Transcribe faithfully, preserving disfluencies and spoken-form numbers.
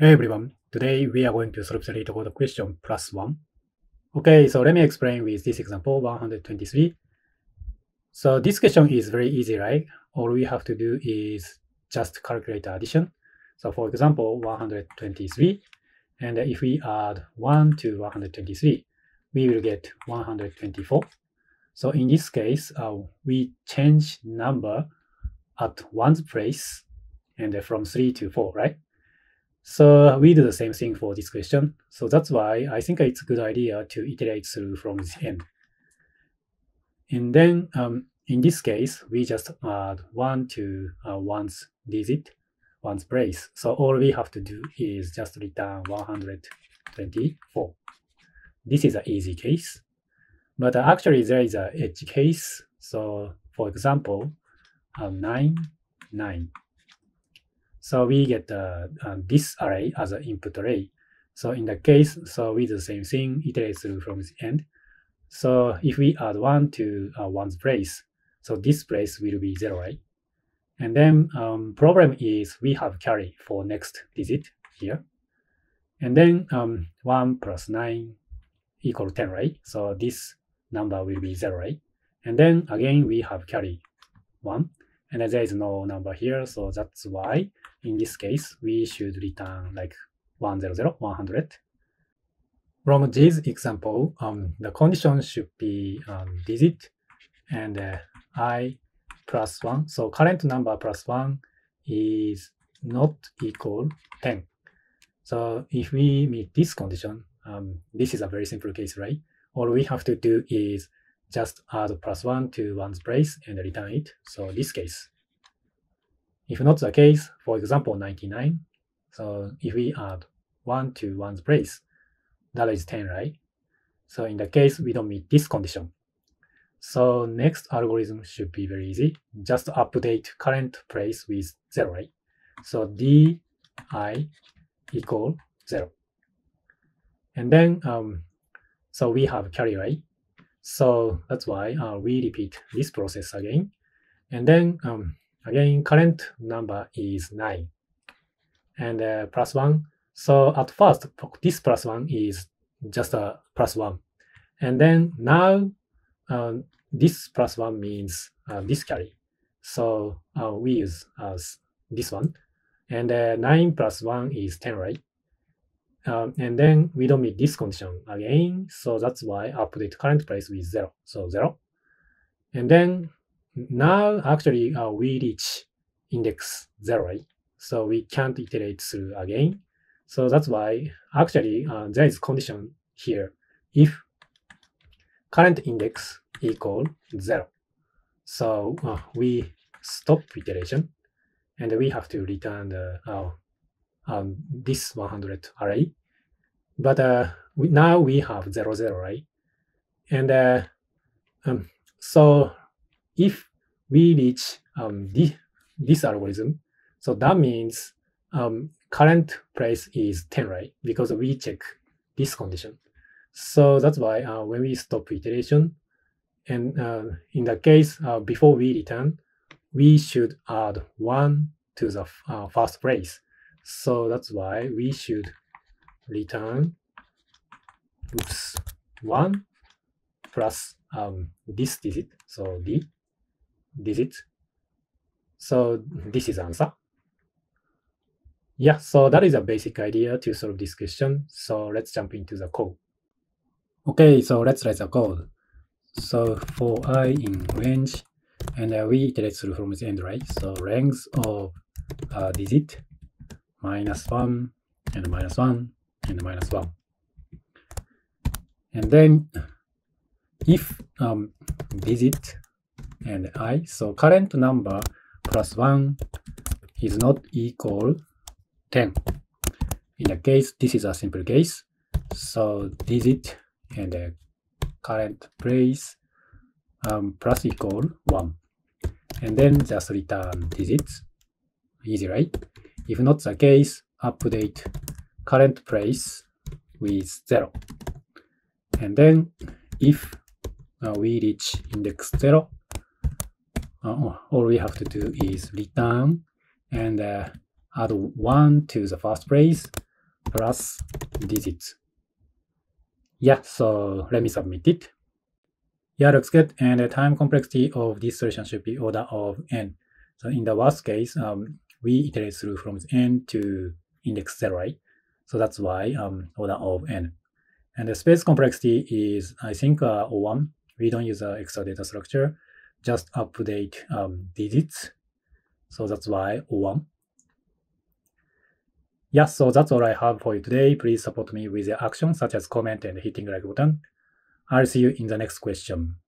Hey everyone, today we are going to solve the LeetCode question plus one. Okay, so let me explain with this example one hundred twenty-three. So this question is very easy, right? All we have to do is just calculate the addition. So for example, one hundred twenty-three, and if we add one to one hundred twenty-three, we will get one hundred twenty-four. So in this case, uh, we change number at one's place and from three to four, right? So we do the same thing for this question. So that's why I think it's a good idea to iterate through from the end. And then um, in this case, we just add one to uh, one's digit, one's place. So all we have to do is just return one hundred twenty-four. This is an easy case. But uh, actually, there is an edge case. So for example, uh, nine, nine. So we get uh, uh, this array as an input array. So in the case, so we do the same thing, iterate through from the end. So if we add one to uh, one's place, so this place will be zero, right? And then um, problem is we have carry for next digit here. And then um, one plus nine equal ten, right? So this number will be zero, right? And then again, we have carry one. And there is no number here, so that's why in this case we should return like one hundred. From this example, um, the condition should be um, digit and uh, I plus one. So current number plus one is not equal ten. So if we meet this condition, um, this is a very simple case, right? All we have to do is just add plus one to one's place and return it. So this case. If not the case, for example, ninety-nine. So if we add one to one's place, that is ten, right? So in the case, we don't meet this condition. So next algorithm should be very easy. Just update current place with zero, right? So di equal zero. And then, um, so we have carry, right? So that's why uh, we repeat this process again. And then um, again, current number is nine and uh, plus one. So at first, this plus one is just a plus one. And then now uh, this plus one means uh, this carry. So uh, we use uh, this one. And uh, nine plus one is ten, right? Um, and then we don't meet this condition again, so that's why update current place with zero, so zero. And then now actually uh, we reach index zero, right? So we can't iterate through again. So that's why actually uh, there is condition here if current index equal zero. So uh, we stop iteration and we have to return the uh, Um, this one hundred array, but uh, we, now we have zero, zero, right? And uh, um, so if we reach um, the, this algorithm, so that means um, current place is ten, right? Because we check this condition. So that's why uh, when we stop iteration, and uh, in the case uh, before we return, we should add one to the uh, first place. So that's why we should return oops, one plus um, this digit, so D digit. So this is answer. Yeah, so that is a basic idea to solve this question. So let's jump into the code. Okay, so let's write the code. So for I in range, and uh, we iterate through from the end, right? So length of uh, digit. Minus one and minus one and minus one. And then if um, digit and I, so current number plus one is not equal ten. In the case, this is a simple case. So digit and the current place um, plus equal one. And then just return digits. Easy, right? If not the case, update current place with zero. And then if uh, we reach index zero, uh, all we have to do is return and uh, add one to the first place plus digits. Yeah, so let me submit it. Yeah, looks good. And the time complexity of this solution should be order of n. So in the worst case, um, we iterate through from n to index zero, right? So that's why um, order of n. And the space complexity is, I think, uh, O one. We don't use an extra data structure, just update um, digits. So that's why O one. Yeah, so that's all I have for you today. Please support me with your actions, such as comment and hitting like button. I'll see you in the next question.